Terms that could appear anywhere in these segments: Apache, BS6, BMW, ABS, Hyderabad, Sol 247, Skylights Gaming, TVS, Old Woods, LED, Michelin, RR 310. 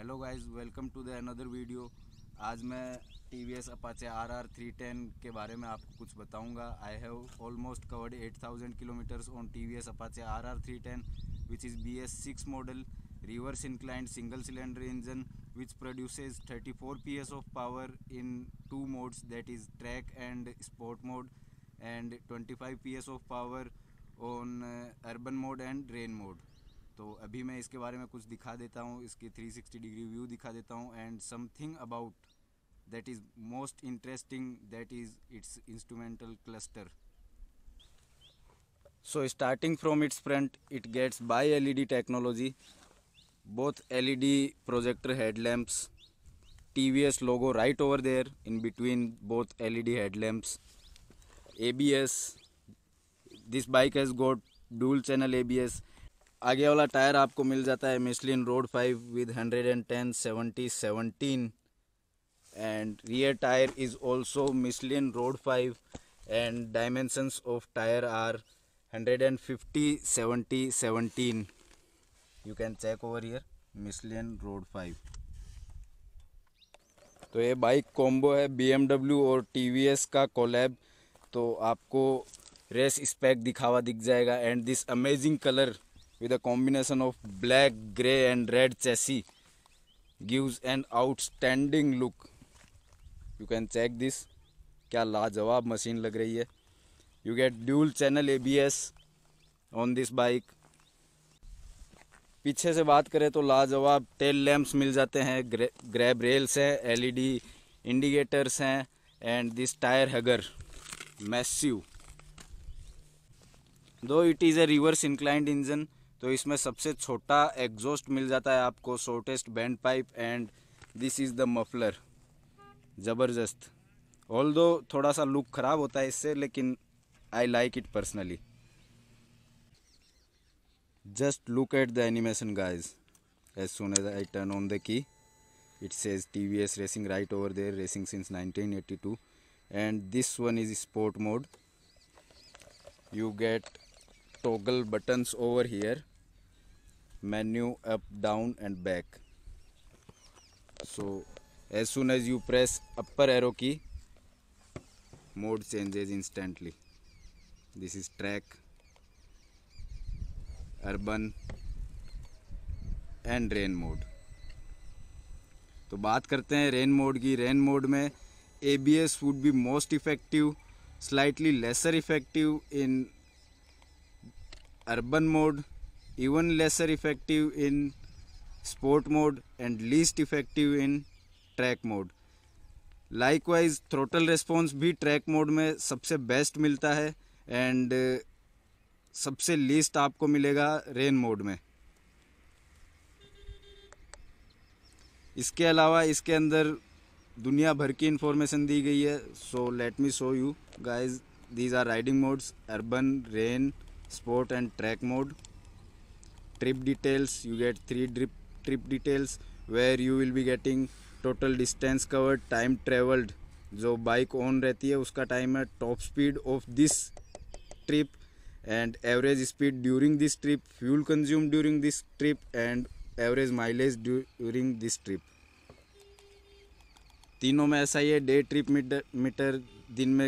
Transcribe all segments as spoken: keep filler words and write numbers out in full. Hello guys, welcome to the another video. आज मैं T V S Apache R R three ten के बारे में आपको कुछ बताऊंगा। I have almost covered eight thousand kilometres on T V S Apache R R three ten which is B S six model, reverse inclined single cylinder engine which produces thirty-four P S of power in two modes, that is track and sport mode, and twenty-five P S of power on urban mode and rain mode। तो अभी मैं इसके बारे में कुछ दिखा देता हूँ, इसके three sixty डिग्री व्यू दिखा देता हूँ। And something about that is most interesting, that is its instrumental cluster. So starting from its front, it gets by L E D technology, both L E D projector headlamps, T V S logo right over there in between both L E D headlamps, A B S, this bike has got dual channel A B S। आगे वाला tyre आपको मिल जाता है Michelin Road Five with one ten seventy seventeen, and rear tire is also Michelin Road Five, and dimensions of tire are one fifty seventy seventeen। You can check over here, Michelin Road Five। तो ये bike combo है B M W और T V S का collab, तो आपको race spec दिखावा दिख जाएगा। And this amazing colour with a combination of black, grey and red chassis gives an outstanding look. You can check this, क्या लाजवाब मशीन लग रही है। You get dual channel A B S on this bike. पीछे से बात करें तो लाजवाब टेल लैम्प्स मिल जाते हैं, ग्रे, ग्रैब रेल्स हैं, एल ई डी इंडिकेटर्स हैं, and this tyre hugger massive. Though it is a reverse inclined engine, तो इसमें सबसे छोटा एग्जॉस्ट मिल जाता है आपको, shortest bend pipe, and this is the muffler. ज़बरदस्त, ऑल्दो थोड़ा सा लुक ख़राब होता है इससे, लेकिन I like it personally. Just look at the animation guys, as soon as I turn on the key it says T V S Racing right over there, racing since nineteen eighty-two, and this one is sport mode। You get toggle buttons over here, menu up, down and back, so as soon as you press upper arrow key mode changes instantly। This is track, urban and rain mode. तो बात करते हैं rain mode की। Rain mode में A B S would be most effective, slightly lesser effective in urban mode, even lesser effective in sport mode, and least effective in track mode. Likewise throttle response भी track mode में सबसे best मिलता है, and सबसे least आपको मिलेगा rain mode में। इसके अलावा इसके अंदर दुनिया भर की इंफॉर्मेशन दी गई है। So let me show you guys, these are riding modes, urban, rain, sport and track mode. Trip details, you get three trip trip details where you will be getting total distance covered, time travelled, जो bike on रहती है उसका time है, top speed of this trip and average speed during this trip, fuel consumed during this trip and average mileage during this trip। तीनों में ऐसा ही है, day trip meter metre दिन में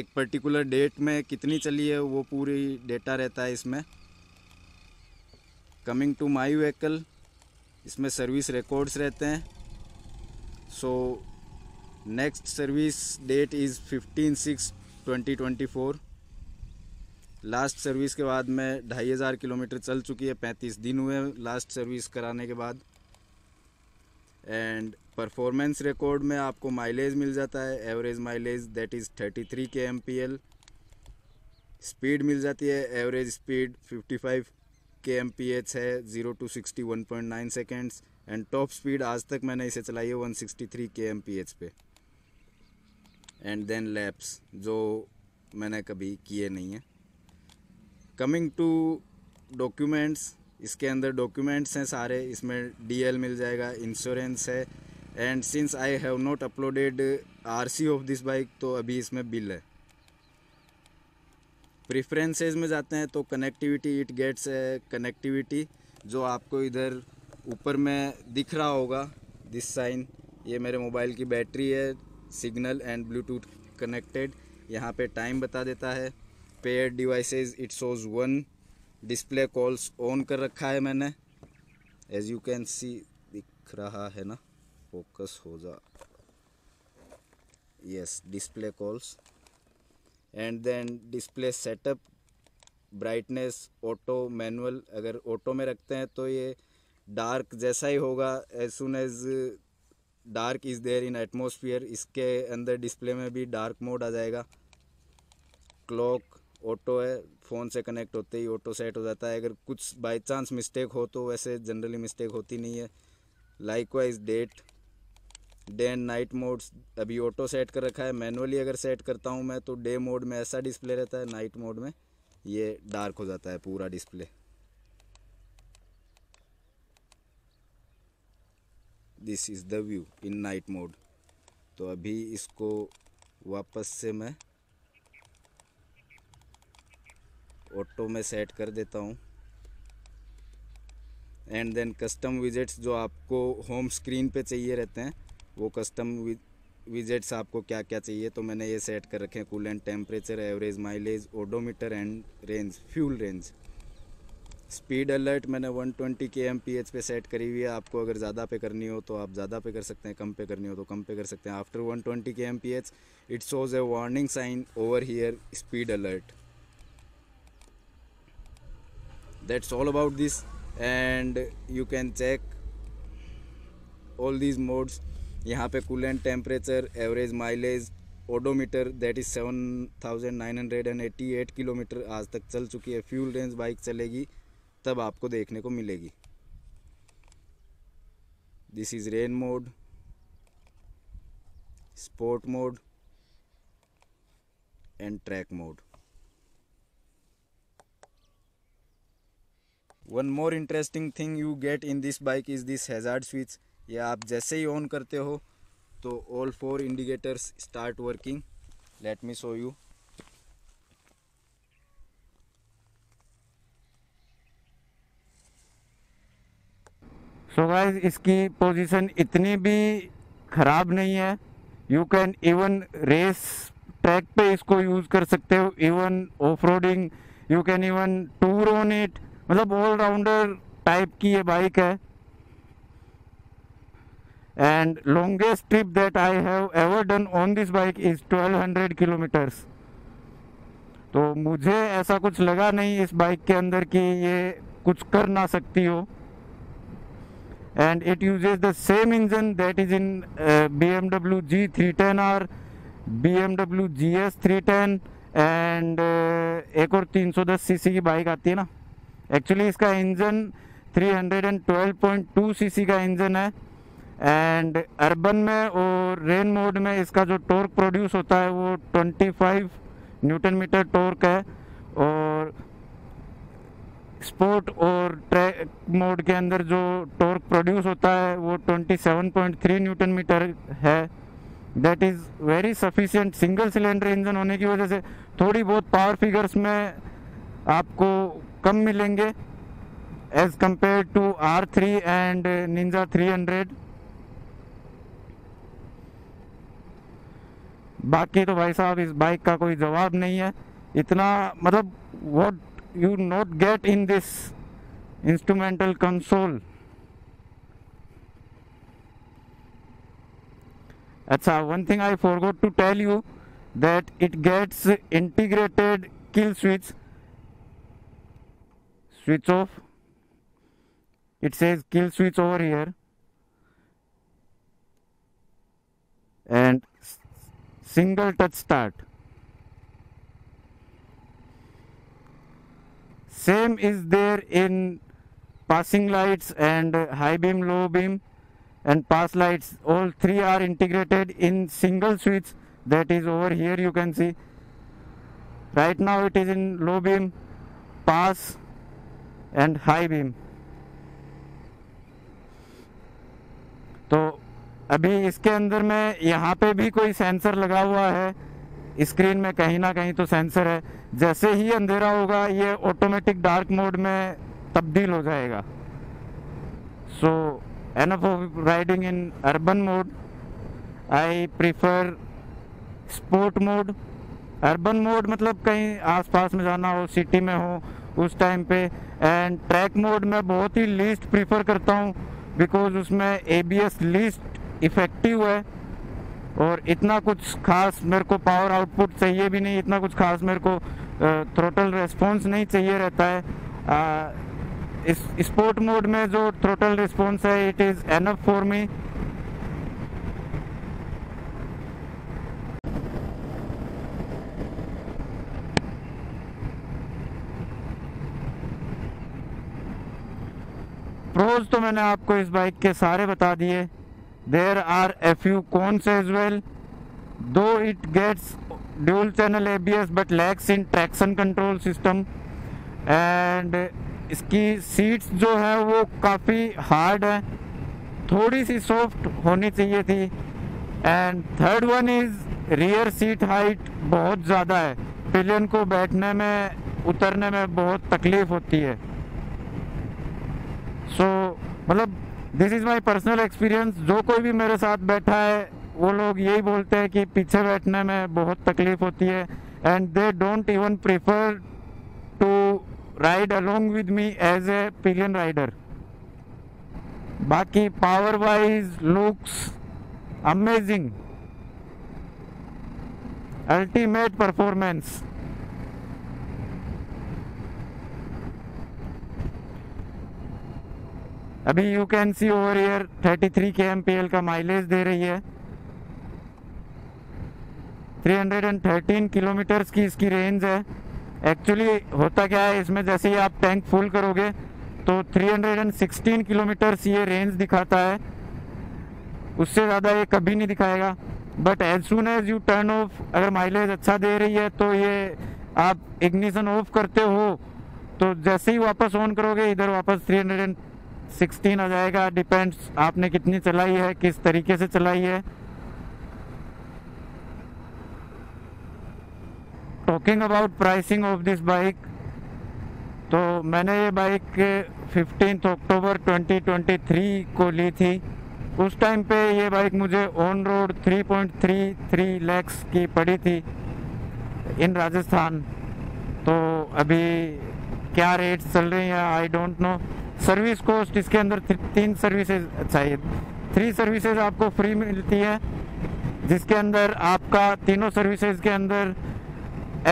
एक पर्टिकुलर डेट में कितनी चली है वो पूरी डेटा रहता है इसमें। कमिंग टू माई व्हीकल, इसमें सर्विस रिकॉर्ड्स रहते हैं। So next service date is fifteen six twenty twenty four, last service के बाद में ढाई हज़ार किलोमीटर चल चुकी है, पैंतीस दिन हुए लास्ट सर्विस कराने के बाद। एंड परफॉर्मेंस रिकॉर्ड में आपको माइलेज मिल जाता है, average mileage that is thirty three K M P L. Speed मिल जाती है, average speed fifty five K M P H है, zero to sixty one point nine seconds, and top speed आज तक मैंने इसे चलाई है one sixty three K M P H पे। एंड देन लैप्स, जो मैंने कभी किए नहीं है। कमिंग टू डॉक्यूमेंट्स, इसके अंदर डॉक्यूमेंट्स हैं सारे, इसमें डी एल मिल जाएगा, इंश्योरेंस है, and since I have not uploaded R C of this bike, तो अभी इसमें बिल है। प्रेफरेंसेस में जाते हैं तो कनेक्टिविटी, इट गेट्स कनेक्टिविटी, जो आपको इधर ऊपर में दिख रहा होगा दिस साइन, ये मेरे मोबाइल की बैटरी है, सिग्नल एंड ब्लूटूथ कनेक्टेड। यहाँ पे टाइम बता देता है, pair devices it shows one, display calls on कर रखा है मैंने, एज यू कैन सी दिख रहा है ना, फोकस हो जा, yes display calls. And then display setup, brightness auto manual, अगर ऑटो में रखते हैं तो ये डार्क जैसा ही होगा, as soon as dark is there in atmosphere, इसके अंदर डिस्प्ले में भी डार्क मोड आ जाएगा। क्लॉक ऑटो है, फ़ोन से कनेक्ट होते ही ऑटो सेट हो जाता है, अगर कुछ बाय चांस मिस्टेक हो तो, वैसे जनरली मिस्टेक होती नहीं है। Likewise date, day and night modes अभी ऑटो सेट कर रखा है, मैनुअली अगर सेट करता हूँ मैं तो डे मोड में ऐसा डिस्प्ले रहता है, नाइट मोड में ये डार्क हो जाता है पूरा display. This is the view in night mode. तो अभी इसको वापस से मैं ऑटो में सेट कर देता हूँ। एंड देन कस्टम विजेट्स, जो आपको होम स्क्रीन पे चाहिए रहते हैं वो कस्टम विजेट्स आपको क्या क्या चाहिए, तो मैंने ये सेट कर रखे हैं, coolant temperature, average mileage, odometer and range, fuel range. Speed alert मैंने one twenty K M P H पे सेट करी हुई है, आपको अगर ज़्यादा पे करनी हो तो आप ज़्यादा पे कर सकते हैं, कम पे करनी हो तो कम पे कर सकते हैं। After one twenty K M P H it shows a warning sign over here, speed alert. That's all about this and you can check all these modes. यहाँ पे coolant temperature, average mileage, odometer that is seven thousand nine hundred and eighty eight kilometer आज तक चल चुकी है, fuel range bike चलेगी तब आपको देखने को मिलेगी। This is rain mode, sport mode and track mode. One more interesting thing you get in this bike is this hazard switch. ये आप जैसे ही ऑन करते हो तो all four indicators start working. Let me show you. So guys, इसकी position इतनी भी ख़राब नहीं है, you can even race track पे इसको यूज़ कर सकते हो, even off roading, you can even tour on it, मतलब ऑल राउंडर टाइप की ये बाइक है। And longest trip that I have ever done on this bike is twelve hundred kilometers. तो मुझे ऐसा कुछ लगा नहीं इस बाइक के अंदर कि ये कुछ कर ना सकती हो। And it uses the same engine that is in uh, B M W G three ten R, B M W G S three ten and uh, एक और तीन सौ दस सी सी की बाइक आती है ना। एक्चुअली इसका engine three hundred twelve point two C C का इंजन है। एंड अर्बन में और रेन मोड में इसका जो टॉर्क प्रोड्यूस होता है वो पच्चीस न्यूटन मीटर टॉर्क है, और स्पोर्ट और ट्रैक मोड के अंदर जो टॉर्क प्रोड्यूस होता है वो सत्ताईस पॉइंट थ्री न्यूटन मीटर है। That is very sufficient. Single cylinder engine होने की वजह से थोड़ी बहुत पावर फिगर्स में आपको कम मिलेंगे as compare to R three and Ninja three hundred. बाकी तो भाई साहब इस बाइक का कोई जवाब नहीं है। इतना मतलब what you not get in this instrumental console. One thing I forgot to tell you, that it gets integrated kill switch. Switch off. It says kill switch over here. And single touch start. Same is there in passing lights and high beam beam and pass lights, all three are integrated in single switch that is over here. You can see right now it is in low beam, pass and high beam. तो अभी इसके अंदर में यहाँ पे भी कोई sensor लगा हुआ है, स्क्रीन में कहीं ना कहीं तो सेंसर है, जैसे ही अंधेरा होगा ये ऑटोमेटिक डार्क मोड में तब्दील हो जाएगा। So enough of riding in urban mode. I prefer sport mode. Urban mode मतलब कहीं आसपास में जाना हो, सिटी में हो उस टाइम पे. एंड ट्रैक मोड मैं बहुत ही लीस्ट प्रीफर करता हूँ बिकॉज उसमें A B S least effective है और इतना कुछ खास मेरे को पावर आउटपुट चाहिए भी नहीं, इतना कुछ खास मेरे को थ्रोटल रिस्पॉन्स नहीं चाहिए रहता है. आ, इस स्पोर्ट मोड में जो थ्रोटल रिस्पॉन्स है it is enough for me. Pros तो मैंने आपको इस बाइक के सारे बता दिए. There are a few cons as well, though it gets dual channel A B S but lacks in traction control system. And इसकी seats जो है वो काफ़ी hard है, थोड़ी सी soft होनी चाहिए थी. And third one is rear seat height बहुत ज़्यादा है, पिलियन को बैठने में उतरने में बहुत तकलीफ होती है. So मतलब this is my personal experience, जो कोई भी मेरे साथ बैठा है वो लोग यही बोलते हैं कि पीछे बैठने में बहुत तकलीफ होती है. And they don't even prefer to ride along with me as a pillion rider. बाकी power wise looks amazing, ultimate performance. अभी you can see over here thirty three K M P L का mileage दे रही है. Three hundred thirteen kilometres की इसकी range है. Actually होता क्या है इसमें, जैसे ही आप टैंक फुल करोगे तो थ्री हंड्रेड सिक्सटीन किलोमीटर्स ये रेंज दिखाता है, उससे ज़्यादा ये कभी नहीं दिखाएगा. But as soon as you turn off, अगर माइलेज अच्छा दे रही है तो ये आप इग्निशन ऑफ करते हो तो जैसे ही वापस ऑन करोगे इधर वापस थ्री हंड्रेड सिक्सटीन आ जाएगा. डिपेंड्स आपने कितनी चलाई है, किस तरीके से चलाई है. Talking about pricing of this bike, तो मैंने ये bike fifteenth October twenty twenty three को ली थी. उस टाइम पे ये बाइक मुझे on road three point three three lakhs की पड़ी थी इन राजस्थान. तो अभी क्या रेट्स चल रही हैं I don't know. Service cost इसके अंदर तीन सर्विसेज, अच्छा ये थ्री सर्विसेज आपको फ्री मिलती है, जिसके अंदर आपका तीनों सर्विसेज के अंदर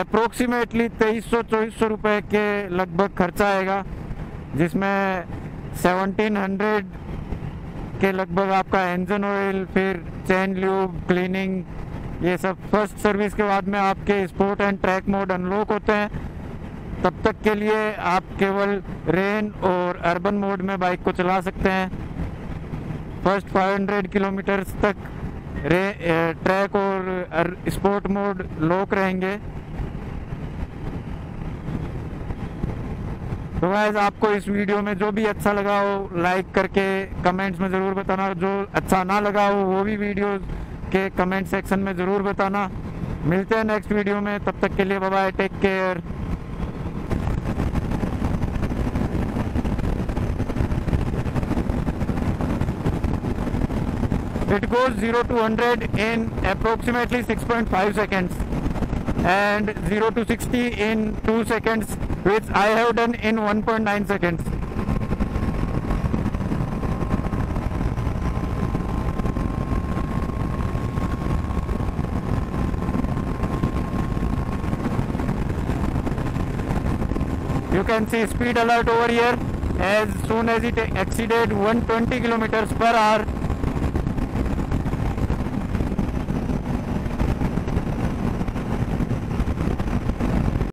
अप्रोक्सीमेटली तेईस सौ चौबीस सौ रुपये के लगभग खर्चा आएगा, जिसमें सेवनटीन हंड्रेड के लगभग आपका इंजन ऑयल, फिर चैन ल्यूब, क्लीनिंग, ये सब. फर्स्ट सर्विस के बाद में आपके sport and track mode unlock होते हैं. तब तक के लिए आप केवल रेन और अर्बन मोड में बाइक को चला सकते हैं. फर्स्ट फाइव हंड्रेड किलोमीटर्स तक रे ट्रैक और स्पोर्ट मोड लॉक रहेंगे. तो गाइस आपको इस वीडियो में जो भी अच्छा लगा हो लाइक करके कमेंट्स में ज़रूर बताना, जो अच्छा ना लगा हो वो भी वीडियो के कमेंट सेक्शन में ज़रूर बताना. मिलते हैं नेक्स्ट वीडियो में, तब तक के लिए bye bye, take care. It goes zero to one hundred in approximately six point five seconds and zero to sixty in two seconds, which I have done in one point nine seconds. You can see speed alert over here. As soon as it exceeded one hundred twenty kilometers per hour,